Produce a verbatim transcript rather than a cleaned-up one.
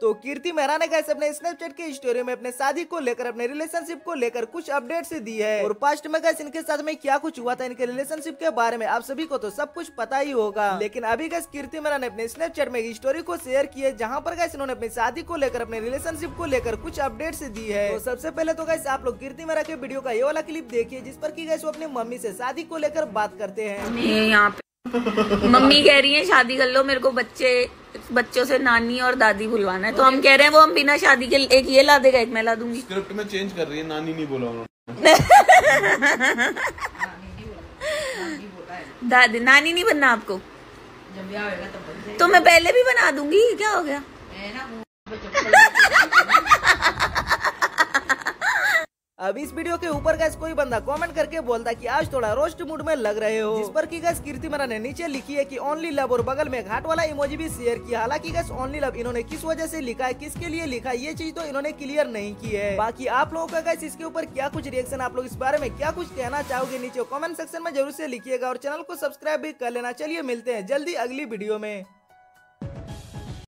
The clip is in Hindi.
तो कीर्ति मेहरा ने गाइस अपने स्नैपचैट की स्टोरी में अपने शादी को लेकर, अपने रिलेशनशिप को लेकर कुछ अपडेट्स दी है। और पास्ट में गाइस इनके साथ में क्या कुछ हुआ था, इनके रिलेशनशिप के बारे में आप सभी को तो सब कुछ पता ही होगा। लेकिन अभी गाइस कीर्ति मेहरा ने अपने स्नैपचैट में स्टोरी को शेयर की है, जहाँ पर गाइस इन्होंने अपनी शादी को लेकर, अपने रिलेशनशिप को लेकर कुछ अपडेट्स दी है। तो सबसे पहले तो गाइस आप लोग कीर्ति मेहरा के वीडियो का ये वाला क्लिप देखिए, जिस पर की गाइस वो अपनी मम्मी से शादी को लेकर बात करते हैं। यहाँ पे मम्मी कह रही है शादी कर लो, मेरे को बच्चे बच्चों से नानी और दादी बुलवाना है। तो हम कह रहे हैं वो हम बिना शादी के एक ये ला देगा, एक मैं ला दूंगी। स्क्रिप्ट में चेंज कर रही है, नानी नहीं बोला उन्होंने, दादी नानी नहीं बनना आपको, जब ब्याह होगा तब बन जाएगा। तो मैं पहले भी बना दूंगी, क्या हो गया। अब इस वीडियो के ऊपर गाइस कोई बंदा कमेंट करके बोलता कि आज थोड़ा रोस्ट मूड में लग रहे हो, जिस पर की गाइस कीर्ति मेहरा ने नीचे लिखी है कि ओनली लव, और बगल में घाट वाला इमोजी भी शेयर किया। हालांकि गाइस ओनली लव इन्होंने किस वजह से लिखा है, किसके लिए लिखा, ये चीज तो इन्होंने क्लियर नहीं की है। बाकी आप लोगों का गाइस इसके ऊपर क्या कुछ रिएक्शन, आप लोग इस बारे में क्या कुछ कहना चाहोगे, नीचे कॉमेंट सेक्शन में जरूर से लिखिएगा और चैनल को सब्सक्राइब भी कर लेना। चलिए मिलते हैं जल्दी अगली वीडियो में।